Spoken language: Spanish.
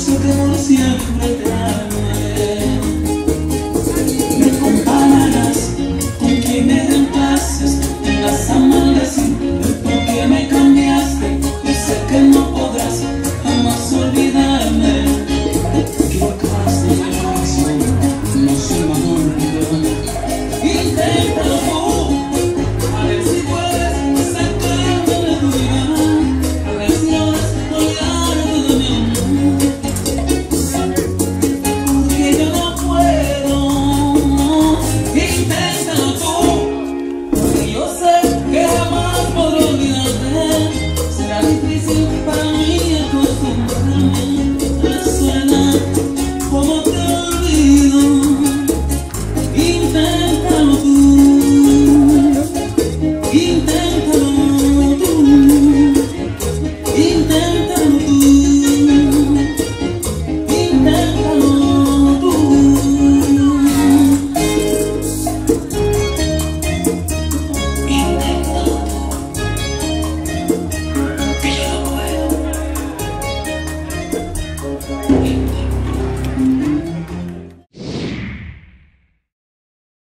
su amor siempre te amaré. Me compararás con quien me den